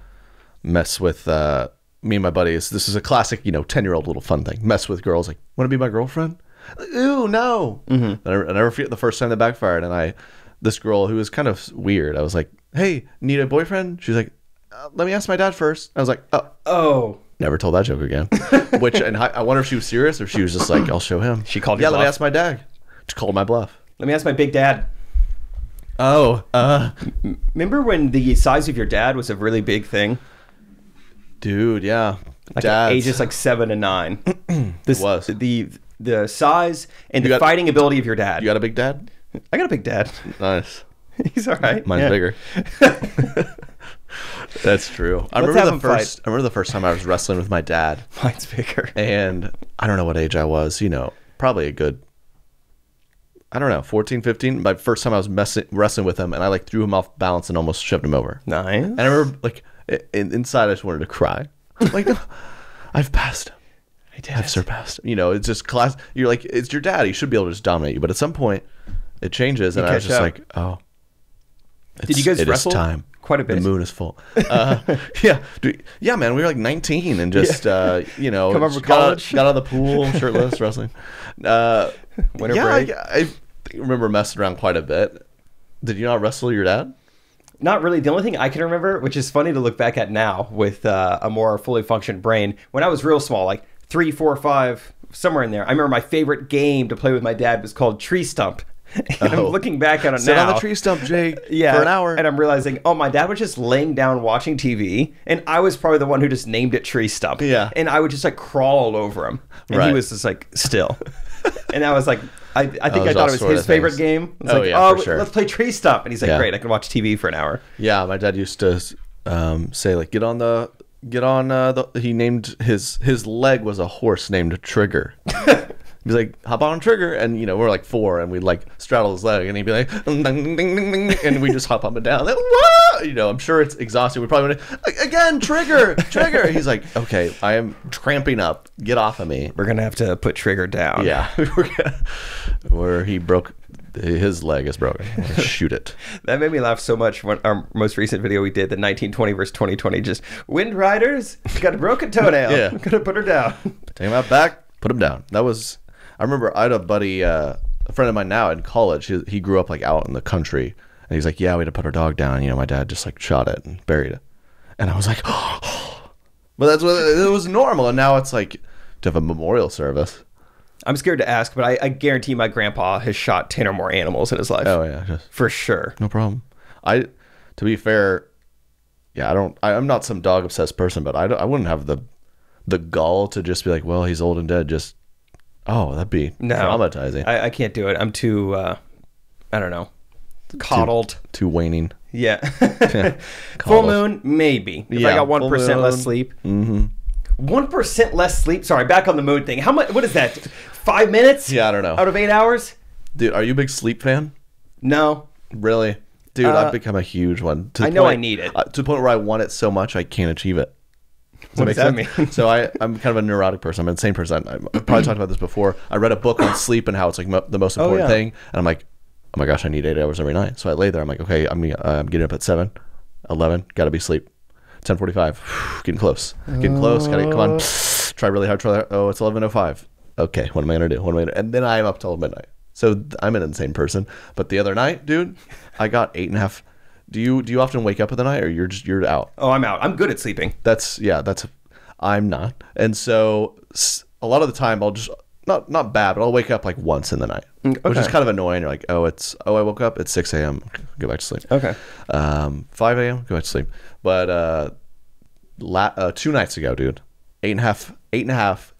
mess with. Uh, Me and my buddies, this is a classic, you know, ten-year-old little fun thing. Mess with girls, like, want to be my girlfriend? Ooh, no. Mm-hmm. I, I never forget the first time that backfired. And I, this girl who was kind of weird, I was like, hey, need a boyfriend? She's like, uh, let me ask my dad first. I was like, oh. Oh. Never told that joke again. Which, and I, I wonder if she was serious or if she was just like, I'll show him. She called yeah, you bluff. Yeah, let me ask my dad. She called my bluff. Let me ask my big dad. Oh. uh Remember when the size of your dad was a really big thing? Dude, yeah. Like ages like seven and nine. This was. The the size and you the got, fighting ability of your dad. You got a big dad? I got a big dad. Nice. He's all right. Mine's yeah. bigger. That's true. I Let's remember the first fight. I remember the first time I was wrestling with my dad. Mine's bigger. And I don't know what age I was, you know, probably a good I don't know, fourteen, fifteen, my first time I was messing, wrestling with him, and I like threw him off balance and almost shoved him over. Nice. And I remember like in, inside I just wanted to cry. Like, I've passed him. I did. I've surpassed him. You know, it's just class. You're like, it's your dad. He should be able to just dominate you. But at some point it changes, and I was just like, oh. Did you guys wrestle? It is time. Quite a bit. The moon is full. Uh, yeah. Dude, yeah, man. We were like nineteen and just, yeah. uh, you know, Come over college. Got, out, got out of the pool, shirtless, wrestling. Uh, Winter yeah, break. I, I remember messing around quite a bit. Did you not wrestle your dad? Not really. The only thing I can remember, which is funny to look back at now with uh, a more fully functioned brain, when I was real small, like three, four, five, somewhere in there, I remember my favorite game to play with my dad was called Tree Stump. And oh. I'm looking back on it Sit now. Sit on the tree stump, Jake, yeah, for an hour. And I'm realizing, oh, my dad was just laying down watching T V, and I was probably the one who just named it Tree Stump. Yeah. And I would just like crawl over him. And right. he was just like, still. And I was like, I, I think oh, I thought it was his favorite things. game. I was oh, like, yeah, oh, for sure. Let's play Tree Stump. And he's like, yeah. great, I can watch T V for an hour. Yeah, my dad used to um, say, like, get on the, get on uh, the, he named his, his leg was a horse named Trigger. He's like, hop on Trigger, and you know we're like four, and we'd like straddle his leg, and he'd be like, ding, ding, ding, ding, and we just hop up and down. Like, whoa! You know, I'm sure it's exhausting. We probably went like, again, Trigger, Trigger. He's like, okay, I am tramping up. Get off of me. We're gonna have to put Trigger down. Yeah, we're gonna, where he broke his leg is broken. Shoot it. That made me laugh so much when our most recent video we did, the nineteen twenty versus twenty twenty, just Wind Riders got a broken toenail. Yeah, I'm gonna put her down. Take him out back. Put him down. That was. I remember I had a buddy, uh, a friend of mine now in college. He, he grew up like out in the country, and he's like, "Yeah, we had to put our dog down." And, you know, my dad just like shot it and buried it, and I was like, "Oh!" But that's what it was normal. And now it's like to have a memorial service. I'm scared to ask, but I, I guarantee my grandpa has shot ten or more animals in his life. Oh yeah, just, for sure, no problem. I, to be fair, yeah, I don't. I, I'm not some dog obsessed person, but I don't, I wouldn't have the the gall to just be like, "Well, he's old and dead." Just Oh, that'd be no, traumatizing. I, I can't do it. I'm too, uh, I don't know, coddled. Too, too waning. Yeah. Yeah. Full moon, maybe. If yeah, I got one percent less sleep. Mm-hmm. one percent less sleep? Sorry, back on the moon thing. How much? What is that? Five minutes? Yeah, I don't know. Out of eight hours? Dude, are you a big sleep fan? No. Really? Dude, uh, I've become a huge one. To I know point, I need it. Uh, to the point where I want it so much I can't achieve it. Does what does that sense? mean? So I, I'm kind of a neurotic person. I'm an insane person. I probably talked about this before. I read a book on sleep and how it's like mo the most important oh, yeah. thing. And I'm like, oh my gosh, I need eight hours every night. So I lay there. I'm like, okay, I'm, uh, I'm getting up at seven, eleven, got to be asleep. ten forty-five, getting close, getting oh. close. Gotta, come on, try really hard. Try really hard. Oh, it's eleven oh five. Okay, what am I going to do? What am I going to do? And then I'm up till midnight. So I'm an insane person. But the other night, dude, I got eight and a half. Do you do you often wake up at the night, or you're just you're out? Oh, I'm out. I'm good at sleeping. That's yeah. That's I'm not, and so a lot of the time I'll just not not bad, but I'll wake up like once in the night, okay. which is kind of annoying. You're like, oh, it's oh, I woke up at six A M Go back to sleep. Okay, um, five A M Go back to sleep. But uh, la uh, two nights ago, dude, eight and a half, eight and a half,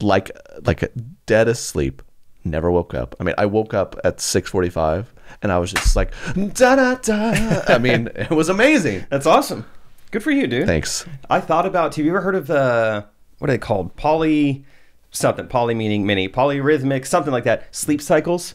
like like dead asleep. Never woke up. I mean, I woke up at six forty-five. And I was just like, da da da. I mean, it was amazing. That's awesome. Good for you, dude. Thanks. I thought about, have you ever heard of, uh, what are they called? Poly something. Poly meaning many. Polyrhythmic, something like that. Sleep cycles.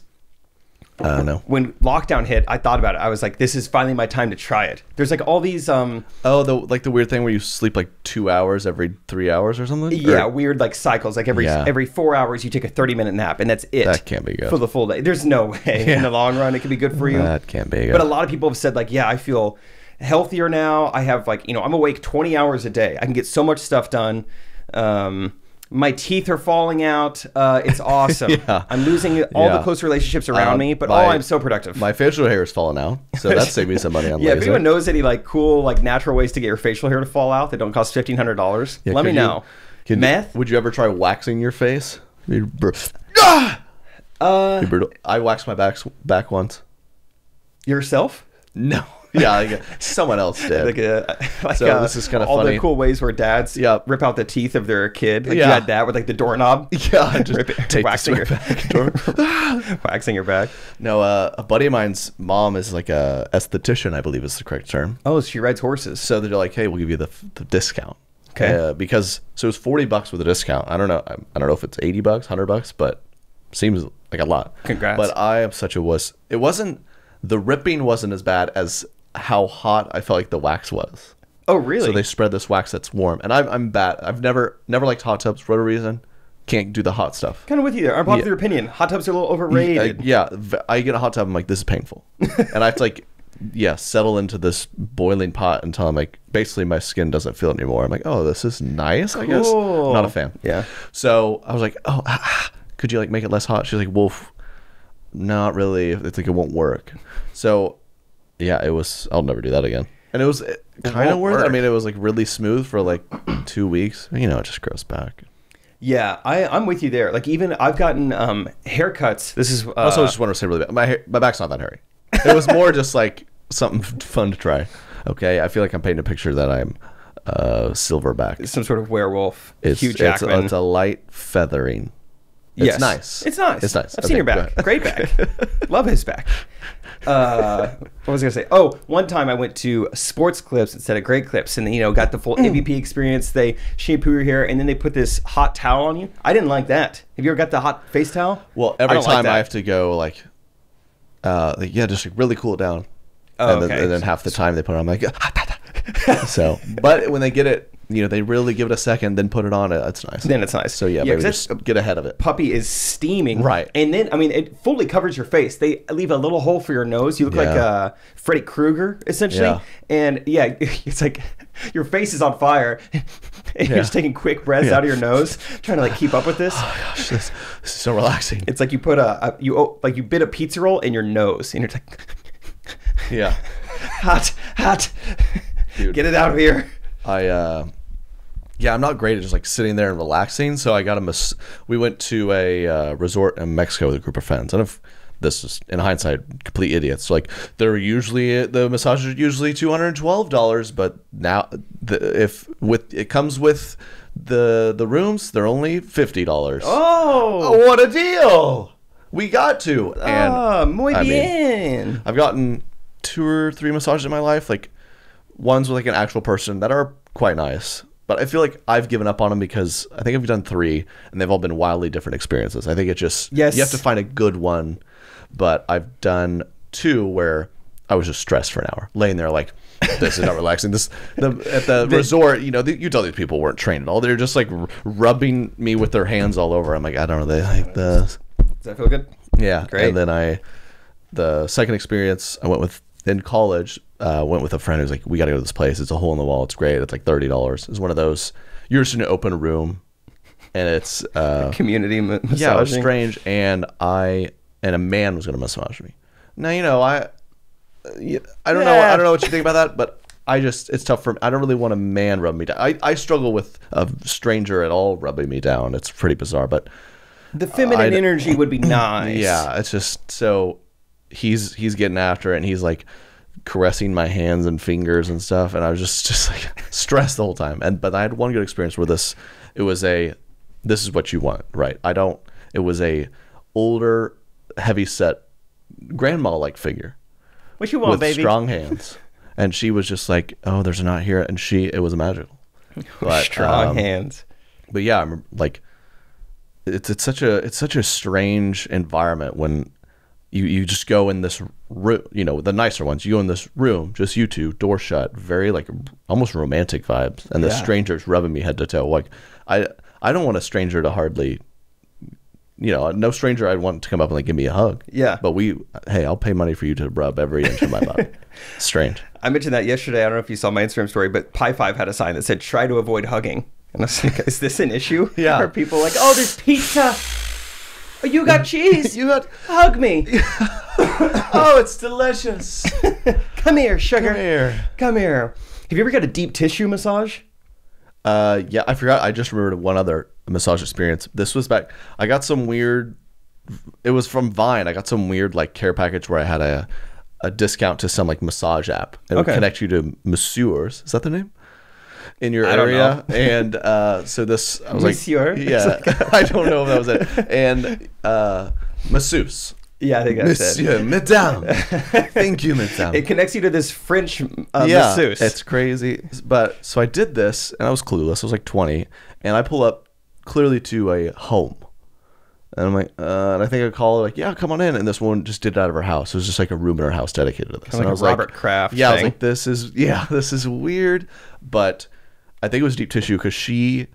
Uh, no. When lockdown hit, I thought about it. I was like, this is finally my time to try it. There's like all these. Um, oh, the like the weird thing where you sleep like two hours every three hours or something? Yeah, or, weird like cycles. Like every yeah. every four hours, you take a thirty minute nap and that's it. That can't be good. For the full day. There's no way yeah. in the long run it could be good for you. That can't be good. But a lot of people have said like, yeah, I feel healthier now. I have like, you know, I'm awake twenty hours a day. I can get so much stuff done. Um... My teeth are falling out. Uh, it's awesome. yeah. I'm losing all yeah. the close relationships around uh, me, but my, oh, I'm so productive. My facial hair is falling out, so that saved me some money on yeah, laser. Yeah, if anyone knows any like cool, like natural ways to get your facial hair to fall out that don't cost fifteen hundred dollars, yeah, let me you, know. Meth? You, would you ever try waxing your face? Ah! Uh, I waxed my back back once. Yourself? No. Yeah, like someone else did. Like a, like so a, this is kind of all funny. The cool ways where dads yeah. rip out the teeth of their kid. Like yeah. you had that with like the doorknob. Yeah, just rip it, waxing your back. waxing your back. No, uh, a buddy of mine's mom is like a esthetician, I believe is the correct term. Oh, she rides horses. So they're like, hey, we'll give you the, the discount. Okay. Uh, because so it was forty bucks with a discount. I don't know. I, I don't know if it's eighty bucks, hundred bucks, but seems like a lot. Congrats. But I am such a wuss. It wasn't, the ripping wasn't as bad as how hot I felt like the wax was. Oh, really? So they spread this wax that's warm. And I'm, I'm bad. I've never never liked hot tubs for a reason. Can't do the hot stuff. Kind of with you there. I'm popular yeah. opinion. Hot tubs are a little overrated. I, yeah. I get a hot tub. I'm like, this is painful. And I have to like, yeah, settle into this boiling pot until I'm like, basically my skin doesn't feel it anymore. I'm like, oh, this is nice, cool. I guess. Not a fan. Yeah. So I was like, oh, ah, could you like make it less hot? She's like, wolf, not really. It's like, it won't work. So yeah, it was, I'll never do that again. And it was it kind of worth it. I mean, it was like really smooth for like two weeks. You know, it just grows back. Yeah, I, I'm with you there. Like even I've gotten um, haircuts. This is uh, also I just want to say really bad. My, hair, my back's not that hairy. It was more just like something fun to try. Okay, I feel like I'm painting a picture that I'm uh, silverback. Some sort of werewolf. It's, Hugh Jackman. It's, it's a light feathering. It's yes. nice. It's nice. It's nice. I've okay, seen your back. Great back. Love his back. Uh, what was I going to say? Oh, one time I went to Sports Clips instead of Great Clips and, you know, got the full mm. M V P experience. They shampoo your hair and then they put this hot towel on you. I didn't like that. Have you ever got the hot face towel? Well, every I time like I have to go like, uh, like, yeah, just like really cool it down. Oh, and, okay. then, and then half the time they put it on, I'm like, ah, da, da. So, but when they get it, you know, they really give it a second, then put it on it. That's nice. Then it's nice. So yeah, yeah maybe just get ahead of it. Puppy is steaming. Right. And then, I mean, it fully covers your face. They leave a little hole for your nose. You look yeah. like uh, Freddy Krueger, essentially. Yeah. And yeah, it's like your face is on fire. And yeah. you're just taking quick breaths yeah. out of your nose, trying to like keep up with this. Oh gosh, this, this is so relaxing. It's like you put a, a you like you bit a pizza roll in your nose, and you're like, yeah, hot, hot, dude, get it out of here. I, uh, yeah, I'm not great at just like sitting there and relaxing. So I got a, mas we went to a uh, resort in Mexico with a group of friends. And if this is in hindsight, complete idiots. So, like they're usually, the massage is usually two hundred twelve dollars. But now the, if with, it comes with the, the rooms, they're only fifty dollars. Oh, what a deal. We got to. And, oh, muy bien. I mean, I've gotten two or three massages in my life. Like, ones with like an actual person that are quite nice, but I feel like I've given up on them because I think I've done three and they've all been wildly different experiences. I think it just, yes. you have to find a good one, but I've done two where I was just stressed for an hour laying there like, this is not relaxing. This the, at the resort, you know, the, you tell these people weren't trained at all. They're just like rubbing me with their hands all over. I'm like, I don't know. They like this. Does that feel good? Yeah. Great. And then I, the second experience I went with in college, uh, went with a friend who's like, we got to go to this place. It's a hole in the wall. It's great. It's like thirty dollars. It's one of those, you're just in an open room and it's uh, community massaging. Yeah, it was strange. And I, and a man was going to massage me. Now, you know, I, I don't yeah. know. I don't know what you think about that, but I just, it's tough for me. I don't really want a man rub me down. I, I struggle with a stranger at all rubbing me down. It's pretty bizarre, but the feminine I'd, energy would be nice. Yeah. It's just so he's, he's getting after it and he's like, caressing my hands and fingers and stuff, and I was just just like stressed the whole time. And but I had one good experience where this it was a this is what you want, right? I don't it was a older, heavy set grandma like figure. What you want, with baby? Strong hands. And she was just like, oh, there's a knot here, and she it was magical. But, strong um, hands. But yeah, I'm like it's it's such a it's such a strange environment when You, you just go in this room, you know, the nicer ones. You go in this room, just you two, door shut, very like almost romantic vibes. And yeah. the stranger's rubbing me head to toe. Like, I I don't want a stranger to hardly, you know, no stranger I'd want to come up and like give me a hug. Yeah. But we, hey, I'll pay money for you to rub every inch of my body. Strange. I mentioned that yesterday. I don't know if you saw my Instagram story, but Pi Five had a sign that said, try to avoid hugging. And I was like, is this an issue? Yeah. Are people like, oh, there's pizza. Oh, you got cheese. You got hug me. Oh, it's delicious. Come here, sugar. Come here. Come here. Have you ever got a deep tissue massage? Uh, yeah, I forgot. I just remembered one other massage experience. This was back. I got some weird. It was from Vine. I got some weird like care package where I had a a discount to some like massage app. It okay. would connect you to masseurs. Is that the name? In your I area and uh so this I was Monsieur? Like yeah like, I don't know if that was it and uh masseuse yeah I think that's Monsieur, it Madame thank you Madame it connects you to this French uh, yeah, masseuse. It's crazy. But so I did this and I was clueless. I was like twenty and I pull up clearly to a home And I'm like, uh, and I think I called, like, yeah, come on in. And this woman just did it out of her house. It was just like a room in her house dedicated to this. Kind of like I was a Robert like, Kraft Yeah, thing. I was like, this is, yeah, this is weird. But I think it was deep tissue because she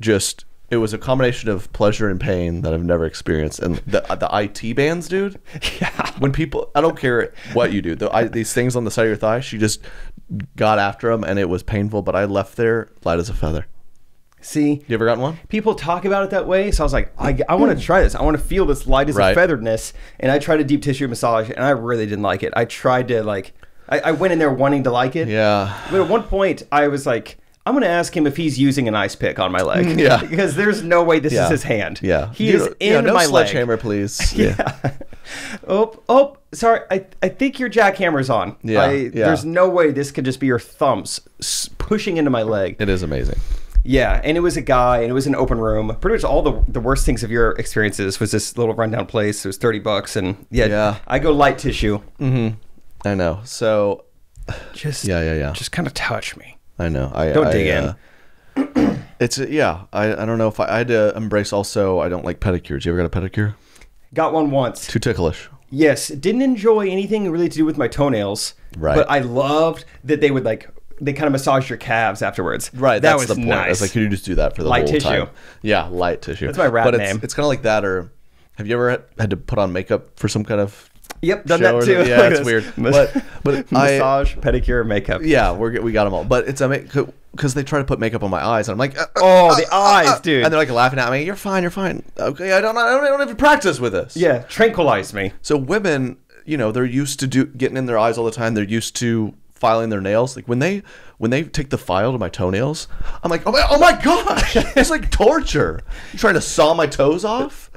just, it was a combination of pleasure and pain that I've never experienced. And the the I T bands, dude. Yeah. When people, I don't care what you do, the, I, these things on the side of your thigh, she just got after them and it was painful. But I left there light as a feather. See, you ever gotten one? People talk about it that way, so I was like, I, I want to try this. I want to feel this light as right. a featheredness, and I tried a deep tissue massage, and I really didn't like it. I tried to like, I, I went in there wanting to like it. Yeah. But at one point, I was like, I'm going to ask him if he's using an ice pick on my leg. Yeah. Because there's no way this yeah. is his hand. Yeah. He Dude, is in yeah, no my sledgehammer, leg. Sledgehammer, please. Yeah. yeah. Oh, oh, sorry. I, I think your jackhammer's on. Yeah. I, yeah. There's no way this could just be your thumbs pushing into my leg. It is amazing. Yeah, and it was a guy, and it was an open room. Pretty much all the the worst things of your experiences was this little rundown place. It was thirty bucks, and yeah, yeah. I go light tissue. Mm-hmm. I know. So just yeah, yeah, yeah. Just kind of touch me. I know. I don't I, dig I, in. Uh, it's yeah. I I don't know if I, I had to embrace. Also, I don't like pedicures. You ever got a pedicure? Got one once. Too ticklish. Yes. Didn't enjoy anything really to do with my toenails. Right. But I loved that they would like. They kind of massage your calves afterwards. Right. That was the point. Nice. I was like, could you just do that for the light whole tissue. Time? Yeah, light tissue. That's my rap but name. It's, it's kind of like that. Or have you ever had to put on makeup for some kind of? Yep, done that too. Yeah, it's weird. But but massage, I, pedicure, makeup. Yeah, we we got them all. But it's I mean, because they try to put makeup on my eyes, and I'm like, uh, oh, uh, the uh, eyes, uh, dude. And they're like laughing at me. You're fine. You're fine. Okay, I don't I don't, I don't have to practice with this. Yeah, tranquilize me. So women, you know, they're used to do getting in their eyes all the time. They're used to. Filing their nails, like when they when they take the file to my toenails, I'm like, oh my, oh my gosh, it's like torture. You're trying to saw my toes off.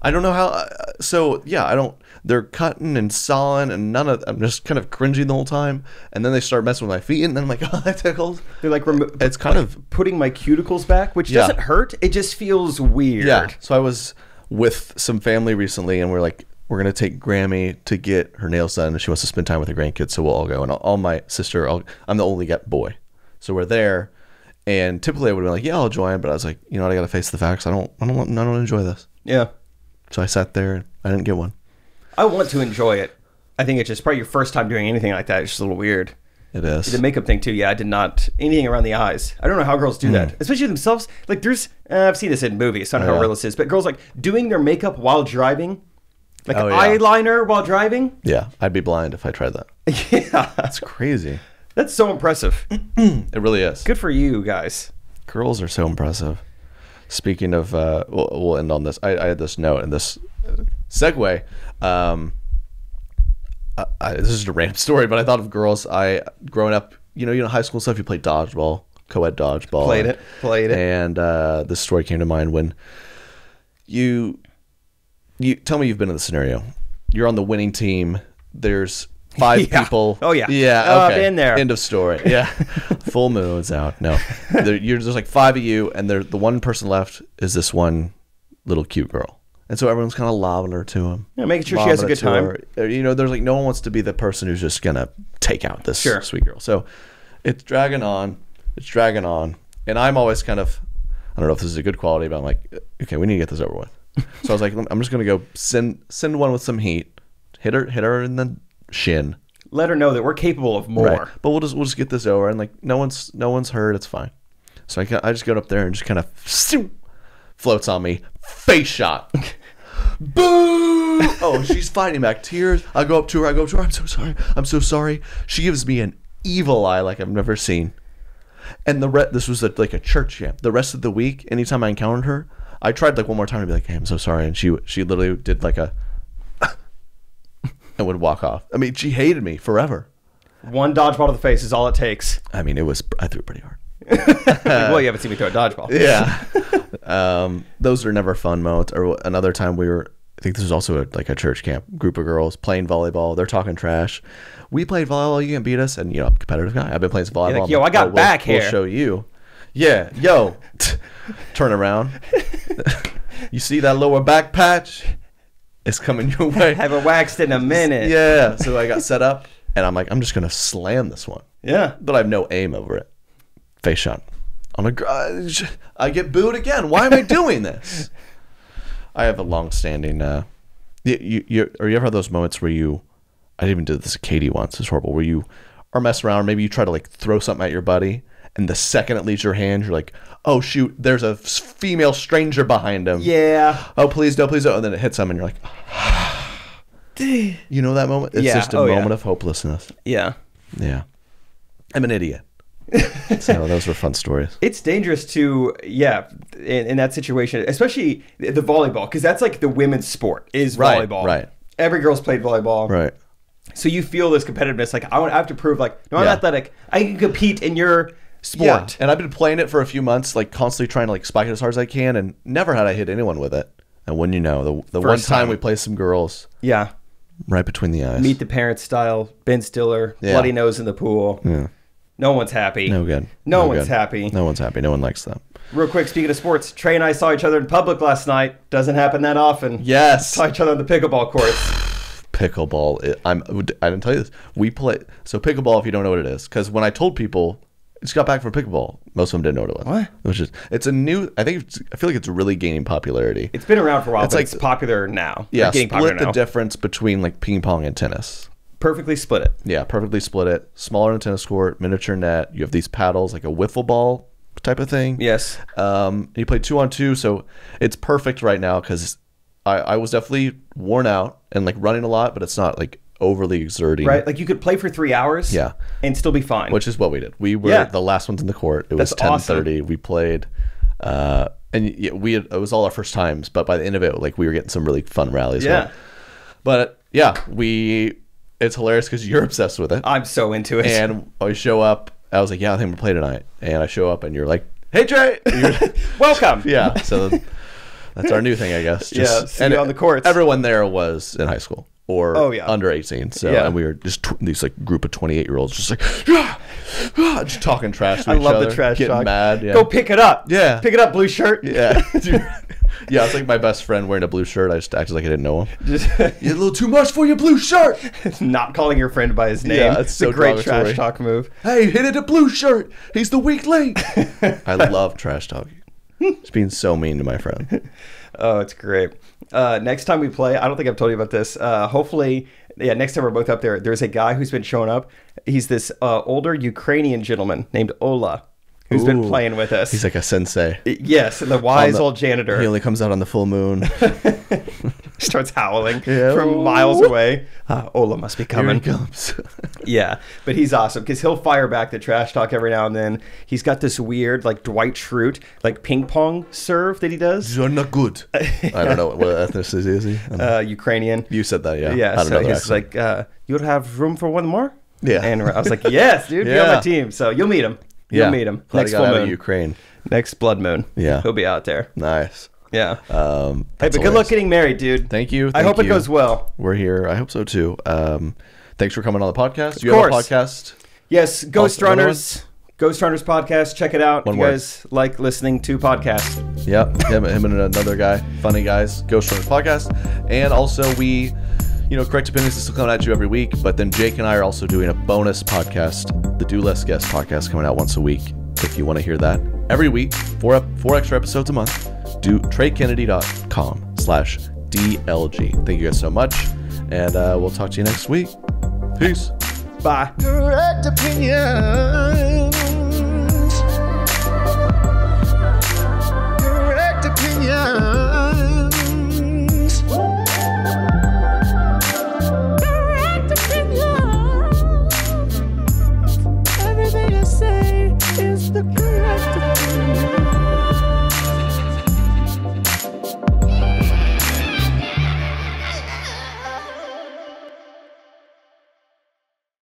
I don't know how. So yeah, I don't. They're cutting and sawing and none of. I'm just kind of cringing the whole time, and then they start messing with my feet, and then I'm like, oh, that tickles. They're like, it's kind like of putting my cuticles back, which yeah. doesn't hurt. It just feels weird. Yeah. So I was with some family recently, and we're like. We're going to take Grammy to get her nails done. And she wants to spend time with her grandkids. So we'll all go. And all, all my sister, all, I'm the only boy. So we're there. And typically I would have been like, yeah, I'll join. But I was like, you know what? I got to face the facts. I don't, I don't, I don't enjoy this. Yeah. So I sat there and I didn't get one. I want to enjoy it. I think it's just probably your first time doing anything like that. It's just a little weird. It is. The makeup thing too. Yeah, I did not. Anything around the eyes. I don't know how girls do mm. that. Especially themselves. Like there's, uh, I've seen this in movies. So I don't know oh, how yeah. real this is. But girls like doing their makeup while driving. Like oh, yeah. eyeliner while driving? Yeah, I'd be blind if I tried that. Yeah. That's crazy. That's so impressive. It really is. Good for you guys. Girls are so impressive. Speaking of, uh, we'll, we'll end on this. I, I had this note and this segue. Um, I, I, this is just a random story, but I thought of girls. I, growing up, you know, you know, high school stuff, you played dodgeball, co-ed dodgeball. Played it, played it. And uh, this story came to mind when you... You tell me you've been in the scenario. You're on the winning team. There's five yeah. people. Oh yeah, yeah. Okay. Uh, been there. End of story. Yeah. Full moon's out. No, there, you're, there's like five of you, and there the one person left is this one little cute girl, and so everyone's kind of lobbing her to him. Yeah, making sure she has a good time. Her. You know, there's like no one wants to be the person who's just gonna take out this sure. sweet girl. So it's dragging on. It's dragging on, and I'm always kind of, I don't know if this is a good quality, but I'm like, okay, we need to get this over with. So I was like, I'm just gonna go send send one with some heat, hit her hit her in the shin. Let her know that we're capable of more. Right. But we'll just we'll just get this over and like no one's no one's hurt. It's fine. So I I just go up there and just kind of floats on me, face shot. Boo! Oh, she's fighting back tears. I go up to her. I go up to her. I'm so sorry. I'm so sorry. She gives me an evil eye like I've never seen. And the re this was a, like a church camp. The rest of the week, anytime I encountered her. I tried like one more time to be like, hey, I'm so sorry. And she she literally did like a and would walk off. I mean, she hated me forever. One dodgeball to the face is all it takes. I mean, it was, I threw it pretty hard. Well, you haven't seen me throw a dodgeball. Yeah. um, those are never fun moments. Or another time we were, I think this was also a, like a church camp, group of girls playing volleyball. They're talking trash. We played volleyball. You can beat us. And, you know, I'm a competitive guy. I've been playing volleyball. You're like, yo, I got oh, back we'll, here. We'll show you. Yeah, yo, turn around. You see that lower back patch? It's coming your way. Haven't waxed in a minute. Yeah, so I got set up, and I'm like, I'm just going to slam this one. Yeah. But I have no aim over it. Face shot. On a, I get booed again. Why am I doing this? I have a long-standing. Uh, you, you, you, or you ever had those moments where you? I even did this to Katie once. It's horrible. Where you are messing around, or maybe you try to like throw something at your buddy, and the second it leaves your hand, you're like, "Oh shoot! There's a female stranger behind him." Yeah. Oh please, no, please, no. And then it hits him, and you're like, "You know that moment? It's yeah. just a oh, moment yeah. of hopelessness." Yeah. Yeah. I'm an idiot. So those were fun stories. It's dangerous to yeah in, in that situation, especially the volleyball, because that's like the women's sport is right, volleyball. Right. Every girl's played volleyball. Right. So you feel this competitiveness, like I, want, I have to prove, like no, I'm yeah. athletic. I can compete in your sport. Yeah. And I've been playing it for a few months, like constantly trying to like spike it as hard as I can, and never had I hit anyone with it. And when you know the the First one time, time we played some girls, yeah, right between the eyes, Meet the Parents style, Ben Stiller, yeah. bloody nose in the pool, yeah. No one's happy. No good. No, no one's good. happy. No one's happy. No one likes them. Real quick, speaking of sports, Trey and I saw each other in public last night. Doesn't happen that often. Yes. Saw each other on the pickleball courts. Pickleball. It, I'm, I didn't tell you this. We play. So pickleball, if you don't know what it is, because when I told people, I just got back from pickleball, most of them didn't know what it was. What? It was just, it's a new, I think, it's, I feel like it's really gaining popularity. It's been around for a while, it's but like, it's popular now. Yeah, like split popular now. The difference between like ping pong and tennis. Perfectly split it. Yeah, perfectly split it. Smaller than a tennis court, miniature net. You have these paddles, like a wiffle ball type of thing. Yes. Um, you play two on two, so it's perfect right now because I, I was definitely worn out and like running a lot, but it's not like overly exerting. Right, like you could play for three hours yeah. and still be fine. Which is what we did. We were yeah. the last ones in the court. It That's was ten thirty. Awesome. We played. Uh, and yeah, we had, it was all our first times, but by the end of it, like we were getting some really fun rallies. Yeah. Well. But yeah, we... It's hilarious because you're obsessed with it. I'm so into it. And I show up. I was like, yeah, I think we'll play tonight. And I show up and you're like, hey, Trey. Welcome. Yeah. So that's our new thing, I guess. Just, yeah. See and you on the courts. Everyone there was in high school or oh, yeah. under eighteen. So yeah. And we were just tw these like group of twenty-eight-year-olds just like, ah, ah, just talking trash to I each love other, the trash getting talk. mad. Yeah. Go pick it up. Yeah. Pick it up, blue shirt. Yeah. Yeah, it's like my best friend wearing a blue shirt. I just acted like I didn't know him. Just, you're a little too much for your blue shirt. Not calling your friend by his name. Yeah, it's, it's so a great trash talk move. Hey, hit it a blue shirt. He's the weak link. I love trash talking. It's being so mean to my friend. Oh, it's great. Uh, next time we play, I don't think I've told you about this. Uh, hopefully, yeah, next time we're both up there, there's a guy who's been showing up. He's this uh, older Ukrainian gentleman named Ola. Who's Ooh, been playing with us. He's like a sensei. Yes, the wise the, old janitor. He only comes out on the full moon. Starts howling yeah. from miles away. Uh, Ola must be coming. Here he comes. Yeah, but he's awesome because he'll fire back the trash talk every now and then. He's got this weird like Dwight Schrute like ping pong serve that he does. You're not good. I don't know what, what ethnicity is he? Uh, Ukrainian. You said that, yeah. Yeah, so he's accent. like, uh, you'll have room for one more? Yeah. And I was like, yes, dude, yeah. you're on my team. So you'll meet him. You'll yeah. meet him. Glad Next full moon. Ukraine. Next blood moon. Yeah. He'll be out there. Nice. Yeah. Um, hey, but good hilarious. luck getting married, dude. Thank you. Thank I hope you. it goes well. We're here. I hope so, too. Um, thanks for coming on the podcast. Of you course. have a podcast? Yes. Ghost also, Runners. Ghost Runners podcast. Check it out. One if you word. guys like listening to podcasts. Yep. Him, him and another guy. Funny guys. Ghost Runners podcast. And also we... You know, Correct Opinions is still coming at you every week, but then Jake and I are also doing a bonus podcast, the Do Less Guest podcast, coming out once a week. If you want to hear that every week, four up, four extra episodes a month, do Trey Kennedy dot com slash D L G. Thank you guys so much, and uh, we'll talk to you next week. Peace. Bye. Correct Opinions.